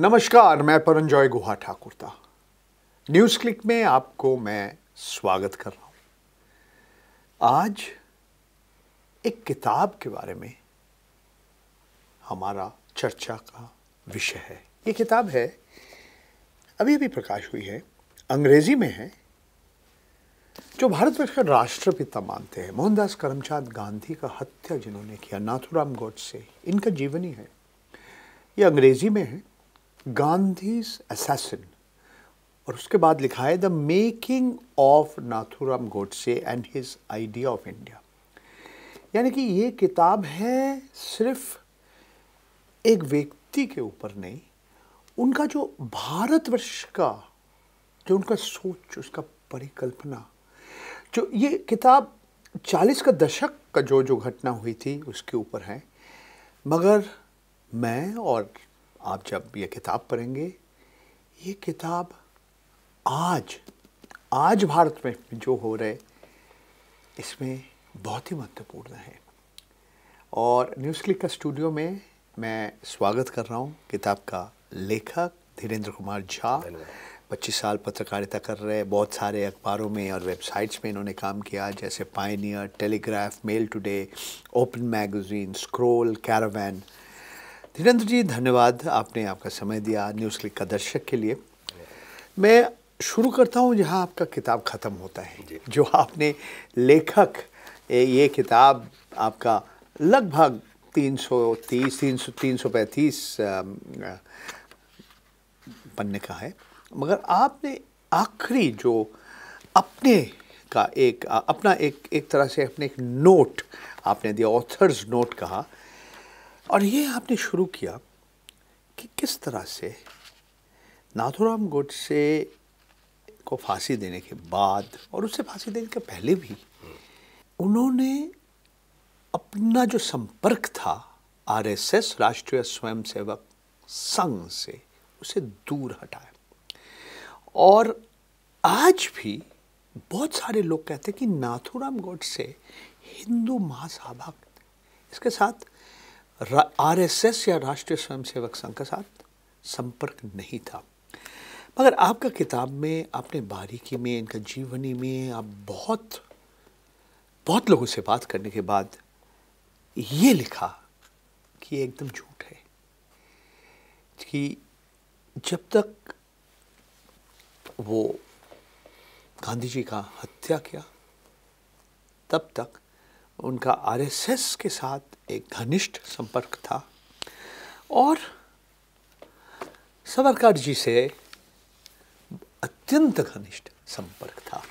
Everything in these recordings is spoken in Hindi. नमस्कार, मैं परंजय गुहा ठाकुरता। न्यूज़क्लिक में आपको मैं स्वागत कर रहा हूं। आज एक किताब के बारे में हमारा चर्चा का विषय है। ये किताब है, अभी अभी प्रकाश हुई है, अंग्रेजी में है, जो भारतवर्ष का राष्ट्रपिता मानते हैं। मोहनदास करमचांद गांधी का हत्या जिन्होंने किया, नाथुराम गोडसे, इनका जीवनी है। ये अंग्रेजी में है, गांधीज असैसिन, और उसके बाद लिखा है the making of Nathuram Godse and his idea of India. यानी कि ये किताब है सिर्फ एक व्यक्ति के ऊपर नहीं, उनका जो भारतवर्ष का जो उनका सोच, उसका परिकल्पना, जो ये किताब 40 का दशक का जो घटना हुई थी उसके ऊपर है। मगर मैं और आप जब ये किताब पढ़ेंगे, ये किताब आज भारत में जो हो रहे इसमें बहुत ही महत्वपूर्ण है। और न्यूज़क्लिक का स्टूडियो में मैं स्वागत कर रहा हूँ किताब का लेखक धीरेन्द्र कुमार झा। 25 साल पत्रकारिता कर रहे, बहुत सारे अखबारों में और वेबसाइट्स में इन्होंने काम किया, जैसे Pioneer, Telegraph, Mail Today, Open Magazine, Scroll, Caravan. Dhirendra ji, धन्यवाद, आपने आपका समय दिया न्यूज़क्लिक का दर्शक के लिए। मैं शुरू करता हूँ जहाँ आपका किताब ख़त्म होता है। जो आपने लेखक, ये किताब आपका लगभग 335 पन्ने का है, मगर आपने आखिरी जो अपने का एक तरह से अपने एक नोट आपने दिया, ऑथर्स नोट कहा, और ये आपने शुरू किया कि किस तरह से नाथुराम गोडसे को फांसी देने के बाद और उससे फांसी देने के पहले भी उन्होंने अपना जो संपर्क था आरएसएस, राष्ट्रीय स्वयंसेवक संघ से, उसे दूर हटाया। और आज भी बहुत सारे लोग कहते हैं कि नाथुराम गोडसे हिंदू महासभा, इसके साथ आरएसएस या राष्ट्रीय स्वयंसेवक संघ के साथ संपर्क नहीं था। मगर आपका किताब में आपने बारीकी में, इनका जीवनी में, आप बहुत लोगों से बात करने के बाद ये लिखा कि ये एकदम झूठ है, कि जब तक वो गांधी जी का हत्या किया तब तक उनका आरएसएस के साथ एक घनिष्ठ संपर्क था, और सावरकर जी से अत्यंत घनिष्ठ संपर्क था।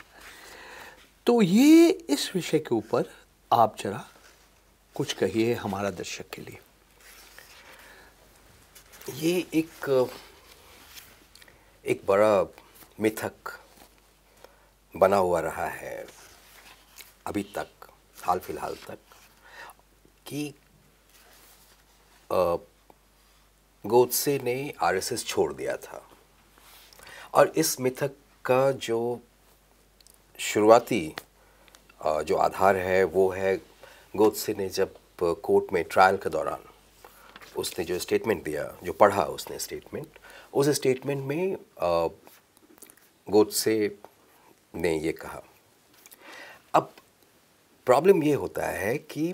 तो ये इस विषय के ऊपर आप जरा कुछ कहिए हमारा दर्शक के लिए। ये एक बड़ा मिथक बना हुआ रहा है अभी तक, हाल फिलहाल तक, कि गोडसे ने आरएसएस छोड़ दिया था। और इस मिथक का जो शुरुआती जो आधार है वो है गोडसे ने जब कोर्ट में ट्रायल के दौरान उसने जो स्टेटमेंट दिया, जो पढ़ा उसने स्टेटमेंट, उस स्टेटमेंट में गोडसे ने ये कहा। अब प्रॉब्लम ये होता है कि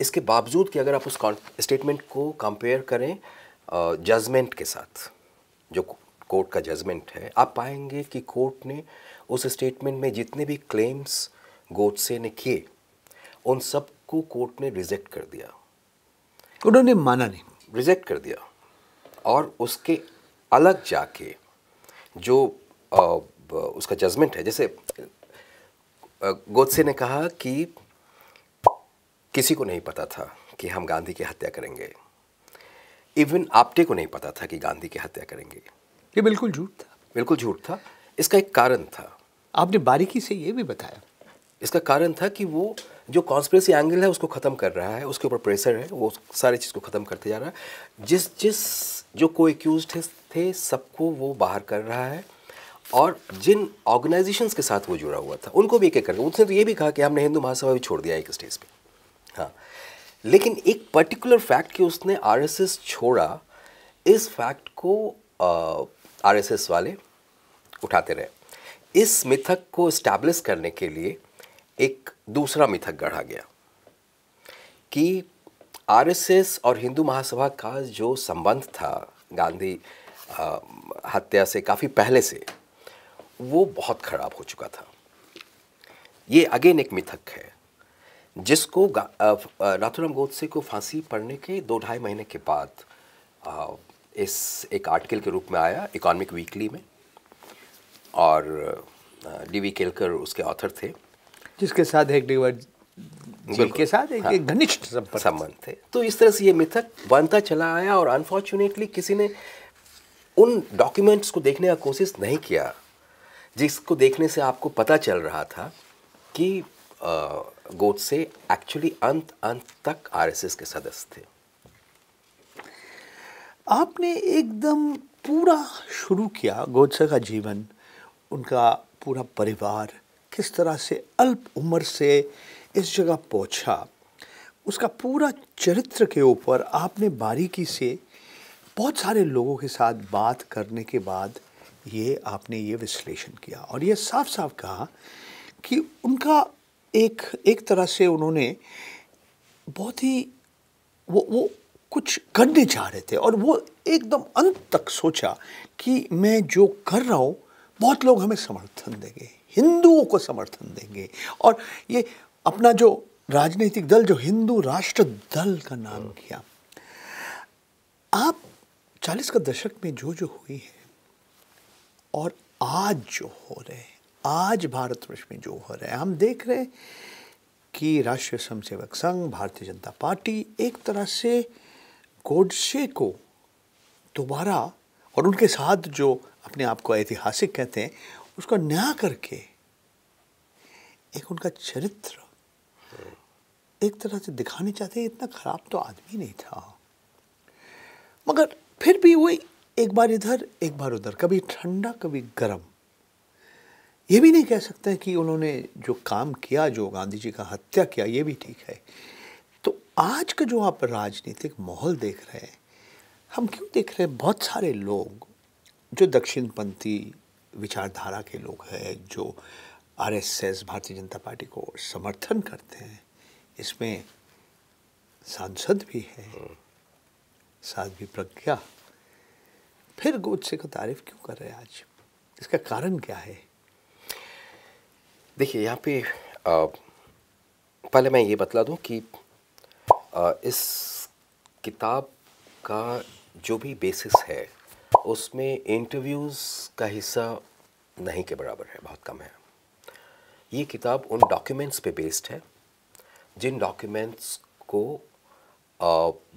इसके बावजूद कि अगर आप उस स्टेटमेंट को कंपेयर करें जजमेंट के साथ, जो कोर्ट का जजमेंट है, आप पाएंगे कि कोर्ट ने उस स्टेटमेंट में जितने भी क्लेम्स गोडसे ने किए उन सब को कोर्ट ने रिजेक्ट कर दिया। उन्होंने माना नहीं, रिजेक्ट कर दिया। और उसके अलग जाके जो उसका जजमेंट है, जैसे गोडसे ने कहा कि किसी को नहीं पता था कि हम गांधी की हत्या करेंगे, इवन आप्टे को नहीं पता था कि गांधी की हत्या करेंगे। ये बिल्कुल झूठ था, बिल्कुल झूठ था। इसका एक कारण था, आपने बारीकी से ये भी बताया। इसका कारण था कि वो जो कॉन्स्पिरेसी एंगल है उसको ख़त्म कर रहा है, उसके ऊपर प्रेशर है, वो सारी चीज़ को ख़त्म करते जा रहा है। जिस जो को एक्यूज्ड थे सबको वो बाहर कर रहा है, और जिन ऑर्गेनाइजेशंस के साथ वो जुड़ा हुआ था उनको भी एक करके। उसने तो ये भी कहा कि हमने हिंदू महासभा भी छोड़ दिया एक स्टेज पर। हाँ, लेकिन एक पर्टिकुलर फैक्ट कि उसने आरएसएस छोड़ा, इस फैक्ट को आरएसएस वाले उठाते रहे। इस मिथक को इस्टेब्लिश करने के लिए एक दूसरा मिथक गढ़ा गया कि आरएसएस और हिंदू महासभा का जो संबंध था गांधी हत्या से काफ़ी पहले से, वो बहुत ख़राब हो चुका था। ये अगेन एक मिथक है जिसको नाथुराम गोडसे को फांसी पड़ने के 2-2.5 महीने के बाद इस एक आर्टिकल के रूप में आया इकोनॉमिक वीकली में, और डीवी केलकर उसके ऑथर थे, जिसके साथ एक के साथ एक घनिष्ठ संबंध थे। तो इस तरह से ये मिथक बनता चला आया, और अनफॉर्चुनेटली किसी ने उन डॉक्यूमेंट्स को देखने का कोशिश नहीं किया जिसको देखने से आपको पता चल रहा था कि गोडसे एक्चुअली अंत तक आरएसएस के सदस्य थे। आपने एकदम पूरा शुरू किया गोडसे का जीवन, उनका पूरा परिवार किस तरह से अल्प उम्र से इस जगह पहुंचा, उसका पूरा चरित्र के ऊपर आपने बारीकी से बहुत सारे लोगों के साथ बात करने के बाद आपने ये विश्लेषण किया, और ये साफ साफ कहा कि उनका एक तरह से उन्होंने बहुत ही वो कुछ करने जा रहे थे, और वो एकदम अंत तक सोचा कि मैं जो कर रहा हूँ बहुत लोग हमें समर्थन देंगे, हिंदुओं को समर्थन देंगे। और ये अपना जो राजनीतिक दल जो हिंदू राष्ट्र दल का नाम किया। आप 40 का दशक में जो हुई है और आज जो हो रहे हैं, आज भारतवर्ष में जो हो रहा है, हम देख रहे हैं कि राष्ट्रीय स्वयंसेवक संघ, भारतीय जनता पार्टी एक तरह से गोडसे को दोबारा और उनके साथ जो अपने आप को ऐतिहासिक कहते हैं उसको न्याय करके एक उनका चरित्र एक तरह से दिखाने चाहते हैं। इतना खराब तो आदमी नहीं था, मगर फिर भी वो एक बार इधर एक बार उधर, कभी ठंडा कभी गर्म। ये भी नहीं कह सकते कि उन्होंने जो काम किया, जो गांधी जी का हत्या किया, ये भी ठीक है। तो आज का जो आप राजनीतिक माहौल देख रहे हैं, हम क्यों देख रहे हैं बहुत सारे लोग जो दक्षिणपंथी विचारधारा के लोग हैं, जो आरएसएस भारतीय जनता पार्टी को समर्थन करते हैं, इसमें सांसद भी हैं, साथ भी प्रज्ञा, फिर गोडसे को तारीफ क्यों कर रहे हैं आज? इसका कारण क्या है? देखिए, यहाँ पे पहले मैं ये बतला दूँ कि इस किताब का जो भी बेसिस है उसमें इंटरव्यूज़ का हिस्सा नहीं के बराबर है, बहुत कम है। ये किताब उन डॉक्यूमेंट्स पे बेस्ड है जिन डॉक्यूमेंट्स को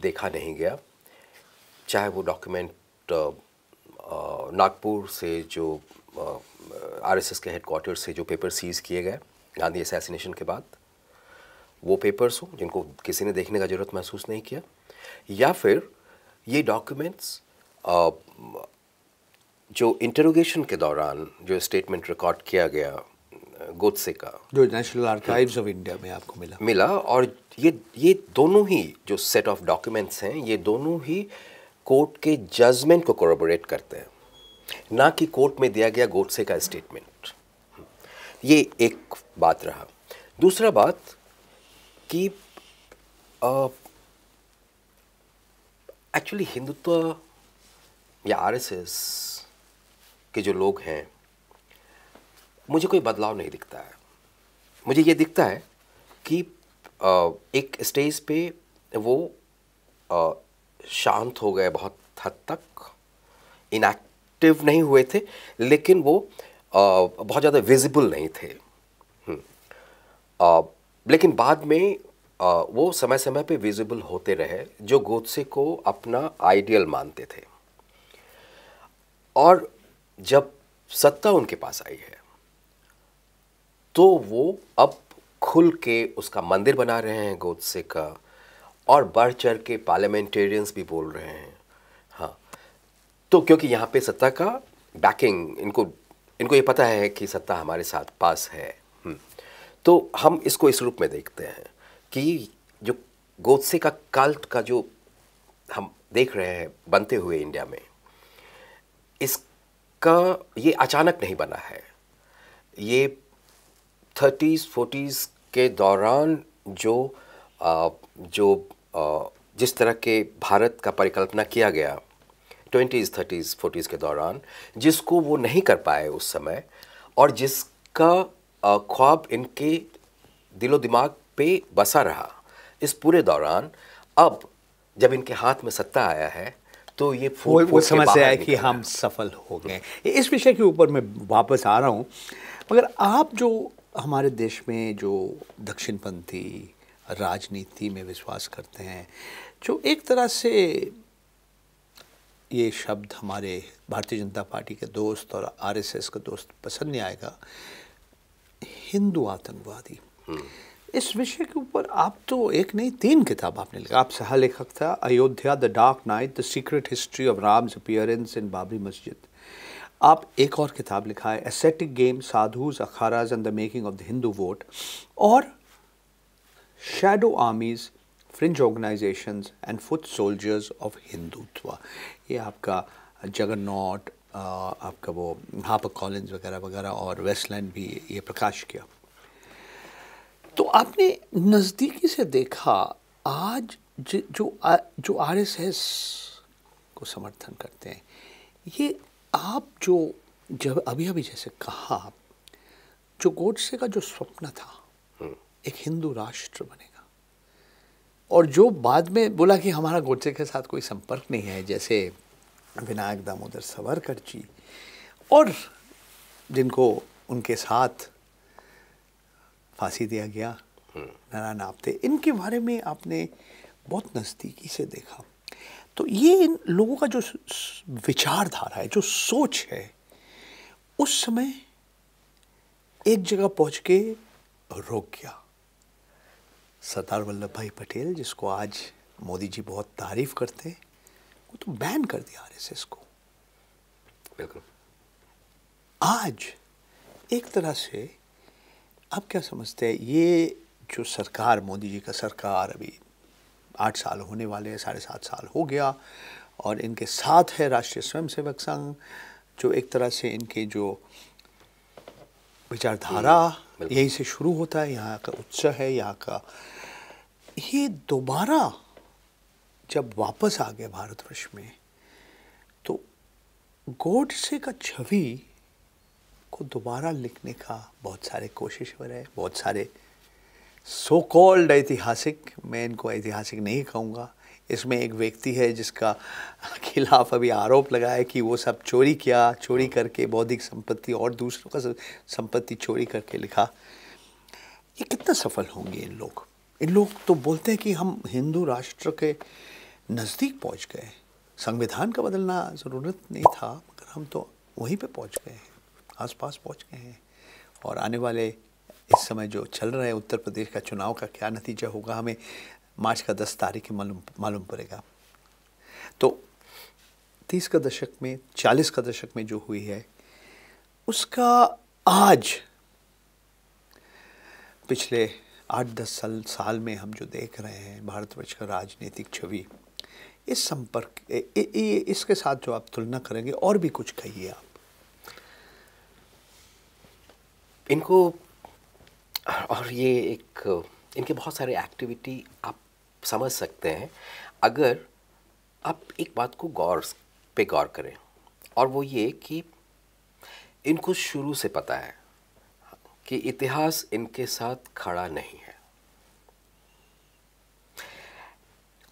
देखा नहीं गया, चाहे वो डॉक्यूमेंट नागपुर से जो आरएसएस के हेडक्वार्टर से जो पेपर सीज किए गए गांधी असैसिनेशन के बाद, वो पेपर्स हों जिनको किसी ने देखने का ज़रूरत महसूस नहीं किया, या फिर ये डॉक्यूमेंट्स जो इंटरोगेशन के दौरान जो स्टेटमेंट रिकॉर्ड किया गया गोडसे का, जो नेशनल आर्काइव्स ऑफ इंडिया में आपको मिला। और ये दोनों ही जो सेट ऑफ डॉक्यूमेंट्स हैं, ये दोनों ही कोर्ट के जजमेंट को कोरोबोरेट करते हैं, ना कि कोर्ट में दिया गया गोडसे का स्टेटमेंट। ये एक बात रहा। दूसरा बात कि एक्चुअली हिंदुत्व या आरएसएस के जो लोग हैं, मुझे कोई बदलाव नहीं दिखता है। मुझे ये दिखता है कि एक स्टेज पे वो शांत हो गए, बहुत हद तक इनएक्टिव नहीं हुए थे, लेकिन वो बहुत ज़्यादा विजिबल नहीं थे। लेकिन बाद में वो समय समय पे विजिबल होते रहे, जो गोडसे को अपना आइडियल मानते थे। और जब सत्ता उनके पास आई है तो वो अब खुल के उसका मंदिर बना रहे हैं गोडसे का, और बढ़ चढ़ के पार्लियामेंटेरियंस भी बोल रहे हैं। हाँ, तो क्योंकि यहाँ पे सत्ता का बैकिंग, इनको ये पता है कि सत्ता हमारे साथ पास है। तो हम इसको इस रूप में देखते हैं कि जो गोडसे का काल्ट का जो हम देख रहे हैं बनते हुए इंडिया में, इसका ये अचानक नहीं बना है। ये 30s 40s के दौरान जिस तरह के भारत का परिकल्पना किया गया 20s 30s 40s के दौरान, जिसको वो नहीं कर पाए उस समय और जिसका ख्वाब इनके दिलो दिमाग पे बसा रहा इस पूरे दौरान, अब जब इनके हाथ में सत्ता आया है तो ये वो समझ से आया कि हम सफल हो गए। इस विषय के ऊपर मैं वापस आ रहा हूँ, मगर आप जो हमारे देश में जो दक्षिणपंथी राजनीति में विश्वास करते हैं, जो एक तरह से ये शब्द हमारे भारतीय जनता पार्टी के दोस्त और आरएसएस के दोस्त पसंद नहीं आएगा, हिंदू आतंकवादी, इस विषय के ऊपर आप तो एक नहीं 3 किताब आपने लिखा। आप सहलेखक था। Ayodhya, the dark night, the secret history of Ram's appearance in Babri Masjid. आप एक और किताब लिखा है, ascetic game, sadhus akharas and the making of the Hindu vote, और shadow armies, fringe organisations and foot soldiers of Hindutva. ये आपका जगन्नॉट, आपका वो हापर कॉलिन्स वगैरह वगैरह और वेस्टलैंड भी ये प्रकाश किया। तो आपने नज़दीकी से देखा आज जो आरएसएस को समर्थन करते हैं, ये आप जब अभी अभी जैसे कहा, जो गोडसे का जो स्वप्न था एक हिंदू राष्ट्र बनेगा, और जो बाद में बोला कि हमारा गोडसे के साथ कोई संपर्क नहीं है, जैसे विनायक दामोदर सावरकर जी, और जिनको उनके साथ फांसी दिया गया नारायण आप्टे, इनके बारे में आपने बहुत नज़दीकी से देखा। तो ये इन लोगों का जो विचारधारा है, जो सोच है, उस समय एक जगह पहुंच के रुक गया। सरदार वल्लभ भाई पटेल, जिसको आज मोदी जी बहुत तारीफ करते हैं, वो तो बैन कर दिया आरएसएस को। बिल्कुल। आज एक तरह से आप क्या समझते हैं, ये जो सरकार, मोदी जी का सरकार, अभी 8 साल होने वाले हैं, 7.5 साल हो गया, और इनके साथ है राष्ट्रीय स्वयंसेवक संघ, जो एक तरह से इनके जो विचारधारा यहीं से शुरू होता है, यहाँ का उत्साह है, यहाँ का ये दोबारा जब वापस आ गया भारतवर्ष में, तो गोडसे का छवि को दोबारा लिखने का बहुत सारे कोशिश हो रहे हैं, बहुत सारे सो कॉल्ड ऐतिहासिक, मैं इनको ऐतिहासिक नहीं कहूँगा। इसमें एक व्यक्ति है जिसका खिलाफ अभी आरोप लगा है कि वो सब चोरी किया, चोरी करके बौद्धिक संपत्ति और दूसरों का संपत्ति चोरी करके लिखा। ये कितना सफल होंगे इन लोग? इन लोग तो बोलते हैं कि हम हिंदू राष्ट्र के नज़दीक पहुँच गए, संविधान का बदलना ज़रूरत नहीं था, मगर हम तो वहीं पर पहुँच गए हैं, आसपास पहुँच गए हैं, और आने वाले इस समय जो चल रहा है उत्तर प्रदेश का चुनाव का क्या नतीजा होगा, हमें मार्च 10 तारीख मालूम पड़ेगा। तो 30 का दशक में, 40 का दशक में जो हुई है, उसका आज पिछले 8-10 साल में हम जो देख रहे हैं भारतवर्ष का राजनीतिक छवि, इस संपर्क इसके साथ जो आप तुलना करेंगे, और भी कुछ कहिए आप। इनको और ये इनके बहुत सारे एक्टिविटी आप समझ सकते हैं अगर आप एक बात को गौर करें, और वो ये कि इनको शुरू से पता है कि इतिहास इनके साथ खड़ा नहीं है,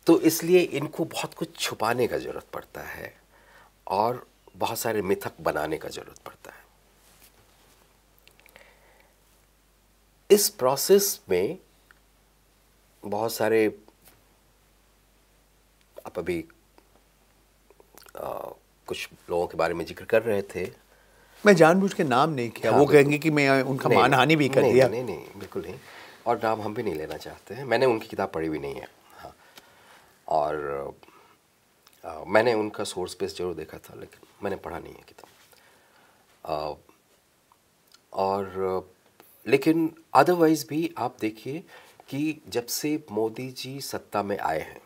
तो इसलिए इनको बहुत कुछ छुपाने का ज़रूरत पड़ता है और बहुत सारे मिथक बनाने का ज़रूरत पड़ता है। इस प्रोसेस में बहुत सारे आप अभी कुछ लोगों के बारे में जिक्र कर रहे थे, मैं जानबूझ के नाम नहीं किया, वो कहेंगे कि मैं उनका मानहानि भी कर दिया। नहीं, बिल्कुल नहीं, और नाम हम भी नहीं लेना चाहते हैं। मैंने उनकी किताब पढ़ी भी नहीं है, हाँ, और मैंने उनका सोर्स पेज जरूर देखा था, लेकिन मैंने पढ़ा नहीं है किताब। और लेकिन अदरवाइज़ भी आप देखिए कि जब से मोदी जी सत्ता में आए हैं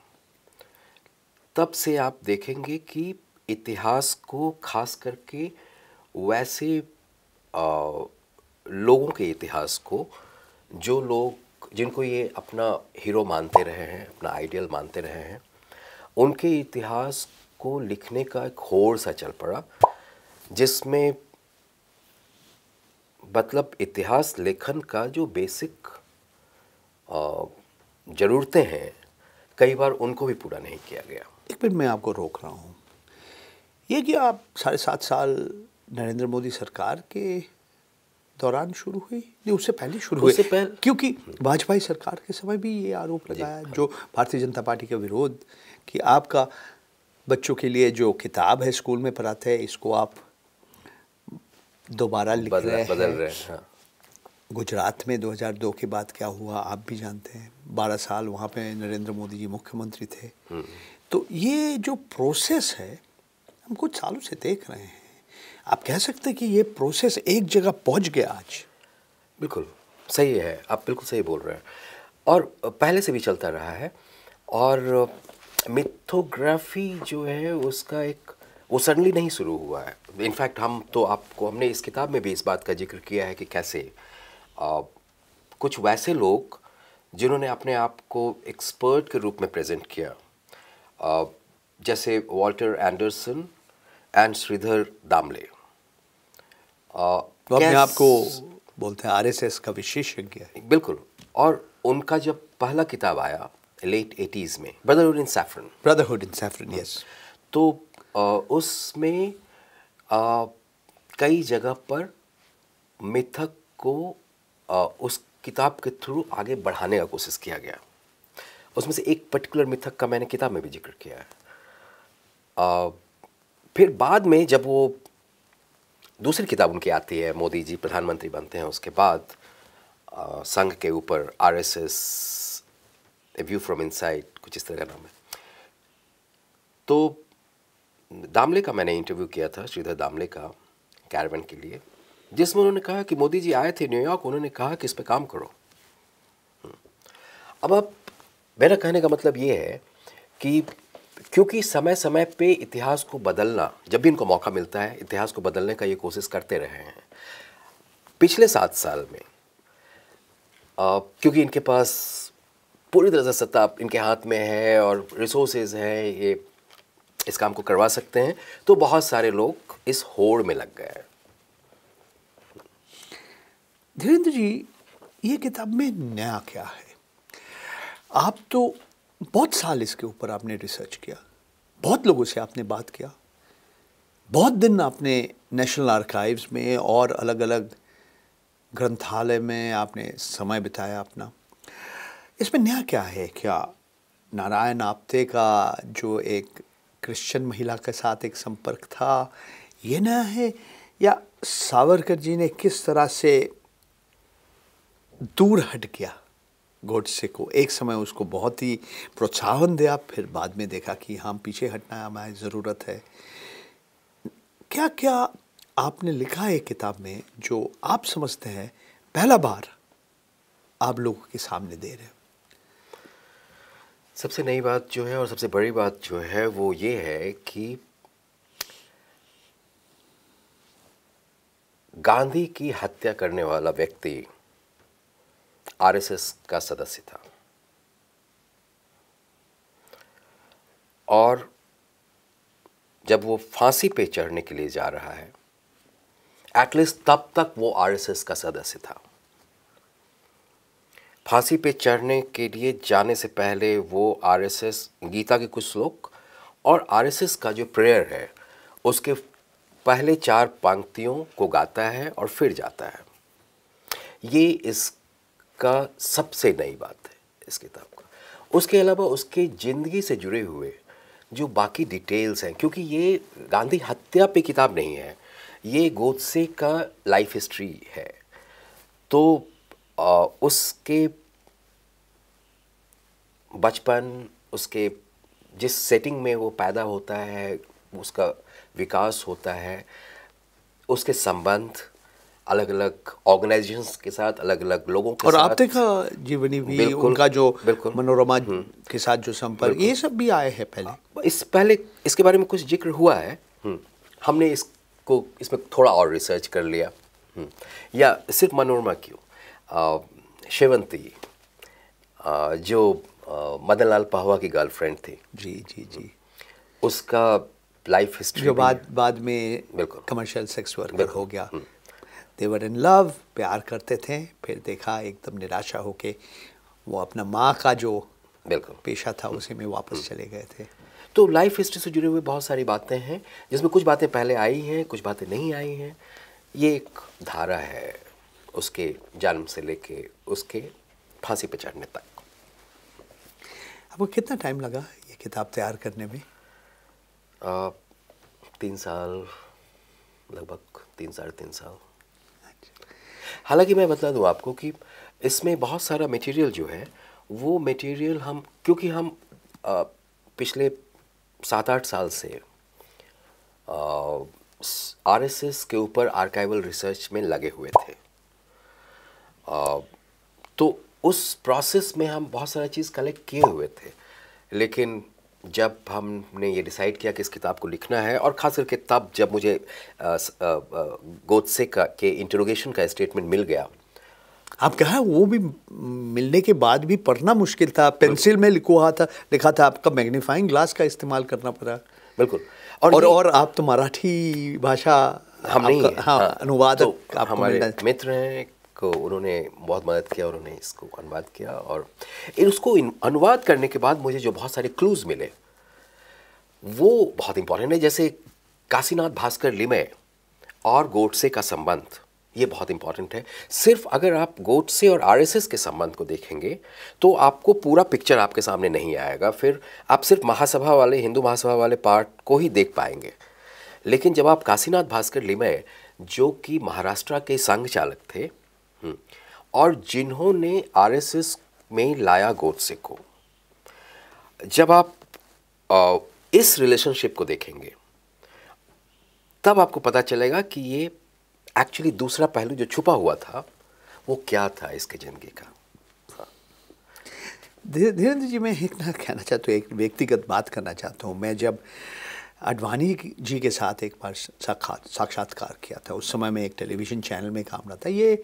तब से आप देखेंगे कि इतिहास को खास करके वैसे लोगों के इतिहास को जो लोग जिनको ये अपना हीरो मानते रहे हैं, अपना आइडियल मानते रहे हैं, उनके इतिहास को लिखने का एक होड़ सा चल पड़ा, जिसमें मतलब इतिहास लेखन का जो बेसिक ज़रूरतें हैं कई बार उनको भी पूरा नहीं किया गया। एक मिनट मैं आपको रोक रहा हूँ, ये कि आप 7.5 साल नरेंद्र मोदी सरकार के दौरान शुरू हुई, नहीं उससे पहले शुरू हुई, क्योंकि वाजपेयी सरकार के समय भी ये आरोप लगाया जो भारतीय जनता पार्टी का विरोध कि आपका बच्चों के लिए जो किताब है स्कूल में पढ़ाते हैं इसको आप दोबारा लिख रहे हैं, बदल रहे हैं। गुजरात में 2002 के बाद क्या हुआ आप भी जानते हैं, 12 साल वहाँ पे नरेंद्र मोदी जी मुख्यमंत्री थे। तो ये जो प्रोसेस है हम कुछ सालों से देख रहे हैं, आप कह सकते हैं कि ये प्रोसेस एक जगह पहुँच गया आज? बिल्कुल सही है, आप बिल्कुल सही बोल रहे हैं, और पहले से भी चलता रहा है। और मिथोग्राफी जो है उसका एक वो सडनली नहीं शुरू हुआ है। इनफैक्ट हमने इस किताब में भी इस बात का जिक्र किया है कि कैसे कुछ वैसे लोग जिन्होंने अपने आप को एक्सपर्ट के रूप में प्रेजेंट किया, जैसे Walter Andersen and Shridhar Damle, अपने आप को बोलते हैं आरएसएस का विशेषज्ञ, बिल्कुल। और उनका जब पहला किताब आया लेट 80s में, ब्रदरहुड इन सैफरन, यस, तो उसमें कई जगह पर मिथक को उस किताब के थ्रू आगे बढ़ाने का कोशिश किया गया। उसमें से एक पर्टिकुलर मिथक का मैंने किताब में भी जिक्र किया है। फिर बाद में जब वो दूसरी किताब उनकी आती है, मोदी जी प्रधानमंत्री बनते हैं, उसके बाद संघ के ऊपर RSS a view from inside, कुछ इस तरह का नाम है। तो दामले का मैंने इंटरव्यू किया था, श्रीधर दामले का, कैरवां के लिए, जिसमें उन्होंने कहा कि मोदी जी आए थे न्यूयॉर्क, उन्होंने कहा कि इस पे काम करो। अब आप, मेरा कहने का मतलब ये है कि क्योंकि समय समय पे इतिहास को बदलना, जब भी इनको मौका मिलता है इतिहास को बदलने का ये कोशिश करते रहे हैं पिछले 7 साल में। क्योंकि इनके पास पूरी तरह से सत्ता इनके हाथ में है और रिसोर्सेज हैं, ये इस काम को करवा सकते हैं, तो बहुत सारे लोग इस होड़ में लग गए हैं। धीरेन्द्र जी, ये किताब में नया क्या है? आप तो बहुत साल इसके ऊपर आपने रिसर्च किया, बहुत लोगों से आपने बात किया, बहुत दिन आपने नेशनल आर्काइव्स में और अलग अलग ग्रंथालय में आपने समय बिताया अपना। इसमें नया क्या है? क्या नारायण आप्टे का जो एक क्रिश्चियन महिला के साथ एक संपर्क था ये नया है, या सावरकर जी ने किस तरह से दूर हट गया गोडसे को, एक समय उसको बहुत ही प्रोत्साहन दिया, फिर बाद में देखा कि हम पीछे हटना हमारी ज़रूरत है? क्या क्या आपने लिखा है किताब में जो आप समझते हैं पहला बार आप लोगों के सामने दे रहे हो? सबसे नई बात जो है और सबसे बड़ी बात जो है वो ये है कि गांधी की हत्या करने वाला व्यक्ति आरएसएस का सदस्य था, और जब वो फांसी पे चढ़ने के लिए जा रहा है, एटलीस्ट तब तक वो आरएसएस का सदस्य था। फांसी पे चढ़ने के लिए जाने से पहले वो आरएसएस गीता के कुछ श्लोक और आरएसएस का जो प्रेयर है उसके पहले 4 पंक्तियों को गाता है और फिर जाता है। ये इस का सबसे नई बात है इस किताब का। उसके अलावा उसके ज़िंदगी से जुड़े हुए जो बाकी डिटेल्स हैं, क्योंकि ये गांधी हत्या पे किताब नहीं है, ये गोडसे का लाइफ हिस्ट्री है, तो उसके बचपन, उसके जिस सेटिंग में वो पैदा होता है, उसका विकास होता है, उसके संबंध, अलग अलग ऑर्गेनाइजेशंस के साथ, अलग अलग लोगों के और साथ, और आपते का जीवनी भी, उनका जो मनोरमा के साथ जो संपर्क, ये सब भी आए हैं पहले। इस पहले इसके बारे में कुछ जिक्र हुआ है, हमने इसको इसमें थोड़ा और रिसर्च कर लिया। या सिर्फ मनोरमा क्यों, शेवंती जो मदन लाल पाहवा की गर्लफ्रेंड थी, जी जी जी, उसका लाइफ हिस्ट्री जो बाद में कमर्शियल सेक्स वर्कर हो गया। दे वर इन लव, प्यार करते थे, फिर देखा एकदम निराशा होके वो अपना माँ का जो पेशा था उसी में वापस चले गए थे। तो लाइफ हिस्ट्री से जुड़े हुए बहुत सारी बातें हैं, जिसमें कुछ बातें पहले आई हैं, कुछ बातें नहीं आई हैं। ये एक धारा है उसके जन्म से लेके उसके फांसी पे चढ़ने तक। आपको कितना टाइम लगा ये किताब तैयार करने में? 3 साल, लगभग 3 साढ़े 3 साल। हालांकि मैं बता दूं आपको कि इसमें बहुत सारा मटेरियल जो है वो मटेरियल हम, क्योंकि हम पिछले 7-8 साल से आरएसएस के ऊपर आर्काइवल रिसर्च में लगे हुए थे, तो उस प्रोसेस में हम बहुत सारा चीज़ कलेक्ट किए हुए थे। लेकिन जब हमने ये डिसाइड किया कि इस किताब को लिखना है, और ख़ास करके तब जब मुझे गोडसे के इंटरोगेशन का स्टेटमेंट मिल गया, आप कहा वो भी मिलने के बाद भी पढ़ना मुश्किल था, पेंसिल में लिखा था, आपका मैग्नीफाइंग ग्लास का इस्तेमाल करना पड़ा। बिल्कुल। और आप तो मराठी भाषा, हम नहीं, हाँ, अनुवादक तो हमारे मित्र हैं, को उन्होंने बहुत मदद किया, उन्होंने इसको अनुवाद किया। और उसको अनुवाद करने के बाद मुझे जो बहुत सारे क्लूज मिले वो बहुत इम्पोर्टेंट है। जैसे काशीनाथ भास्कर लिमे और गोडसे का संबंध, ये बहुत इम्पॉर्टेंट है। सिर्फ अगर आप गोडसे और आरएसएस के संबंध को देखेंगे तो आपको पूरा पिक्चर आपके सामने नहीं आएगा, फिर आप सिर्फ महासभा वाले, हिंदू महासभा वाले पार्ट को ही देख पाएंगे। लेकिन जब आप काशीनाथ भास्कर लिमे, जो कि महाराष्ट्र के संघ चालक थे और जिन्होंने आरएसएस में लाया गोडसे को, जब आप इस रिलेशनशिप को देखेंगे तब आपको पता चलेगा कि ये एक्चुअली दूसरा पहलू जो छुपा हुआ था वो क्या था इसके ज़िंदगी का। धीरेन्द्र जी, मैं एक ना कहना चाहता हूँ, एक व्यक्तिगत बात करना चाहता हूँ। मैं जब अडवाणी जी के साथ एक बार साक्षात्कार किया था, उस समय मैं एक टेलीविज़न चैनल में काम रहा था। ये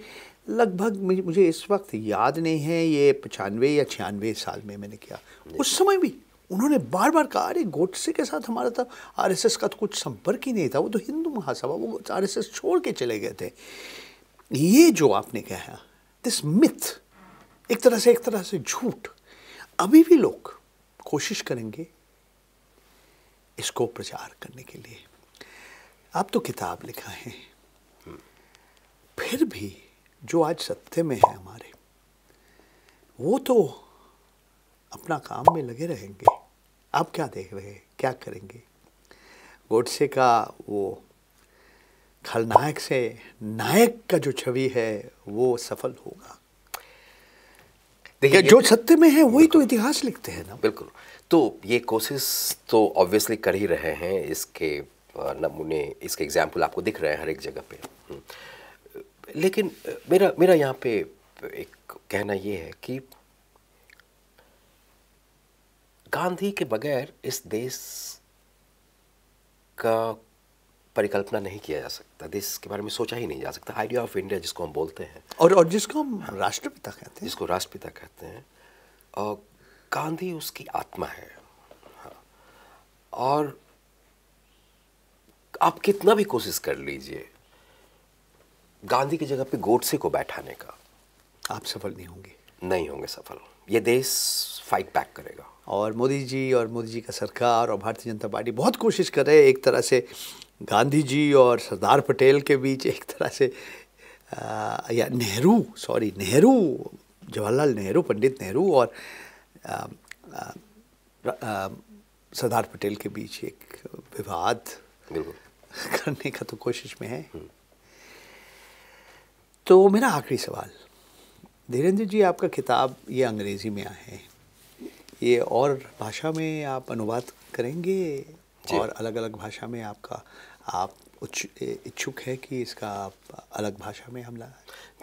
लगभग मुझे इस वक्त याद नहीं है, ये 95 या 96 साल में मैंने किया। उस समय भी उन्होंने बार बार कहा, अरे गोडसे के साथ हमारा था, आरएसएस का तो कुछ संपर्क ही नहीं था, वो तो हिंदू महासभा, वो आरएसएस छोड़ के चले गए थे। ये जो आपने कहा, दिस मिथ, एक तरह से झूठ, अभी भी लोग कोशिश करेंगे इसको प्रचार करने के लिए। आप तो किताब लिखा है, फिर भी जो आज सत्य में है हमारे, वो तो अपना काम में लगे रहेंगे। आप क्या देख रहे हैं, क्या करेंगे? गोडसे का वो खलनायक से नायक का जो छवि है वो सफल होगा? देखिए, जो सत्य में है वही तो इतिहास लिखते हैं ना। बिल्कुल। तो ये कोशिश तो ऑब्वियसली कर ही रहे हैं, इसके नमूने, इसके एग्जाम्पल आपको दिख रहे हैं हर एक जगह पे। लेकिन मेरा यहाँ पे एक कहना ये है कि गांधी के बगैर इस देश का परिकल्पना नहीं किया जा सकता, देश के बारे में सोचा ही नहीं जा सकता। आइडिया ऑफ इंडिया जिसको हम बोलते हैं, और जिसको हम राष्ट्रपिता कहते हैं, जिसको राष्ट्रपिता कहते हैं, और गांधी उसकी आत्मा है। हाँ। और आप कितना भी कोशिश कर लीजिए गांधी की जगह पे गोडसे को बैठाने का, आप सफल नहीं होंगे सफल। ये देश फाइट बैक करेगा। और मोदी जी का सरकार और भारतीय जनता पार्टी बहुत कोशिश कर रहे हैं, एक तरह से गांधी जी और सरदार पटेल के बीच एक तरह से या नेहरू, जवाहरलाल नेहरू, पंडित नेहरू और सरदार पटेल के बीच एक विवाद करने का तो कोशिश में है। तो मेरा आखिरी सवाल, धीरेन्द्र जी, आपका किताब ये अंग्रेज़ी में आया है, ये और भाषा में आप अनुवाद करेंगे? और अलग अलग भाषा में आपका आप इच्छुक है कि इसका अलग भाषा में हम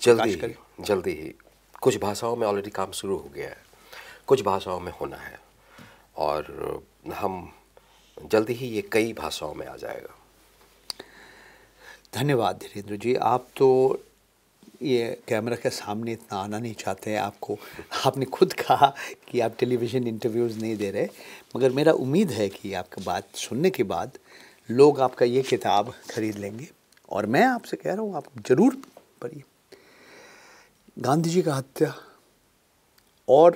जल्दी ही कुछ भाषाओं में ऑलरेडी काम शुरू हो गया है, कुछ भाषाओं में होना है और हम जल्दी ही ये कई भाषाओं में आ जाएगा। धन्यवाद धीरेन्द्र जी। आप तो ये कैमरा के सामने इतना आना नहीं चाहते हैं, आपको आपने खुद कहा कि आप टेलीविज़न इंटरव्यूज़ नहीं दे रहे, मगर मेरा उम्मीद है कि आपकी बात सुनने के बाद लोग आपका ये किताब खरीद लेंगे और मैं आपसे कह रहा हूँ आप ज़रूर पढ़िए। गांधी जी का हत्या और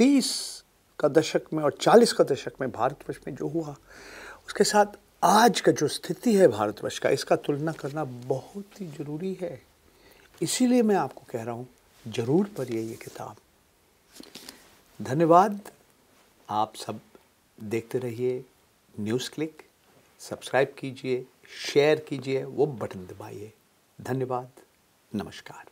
30 का दशक में और 40 का दशक में भारतवर्ष में जो हुआ उसके साथ आज का जो स्थिति है भारतवर्ष का, इसका तुलना करना बहुत ही ज़रूरी है। इसीलिए मैं आपको कह रहा हूँ ज़रूर पढ़िए ये किताब। धन्यवाद। आप सब देखते रहिए न्यूज़क्लिक, सब्सक्राइब कीजिए, शेयर कीजिए, वो बटन दबाइए। धन्यवाद। नमस्कार।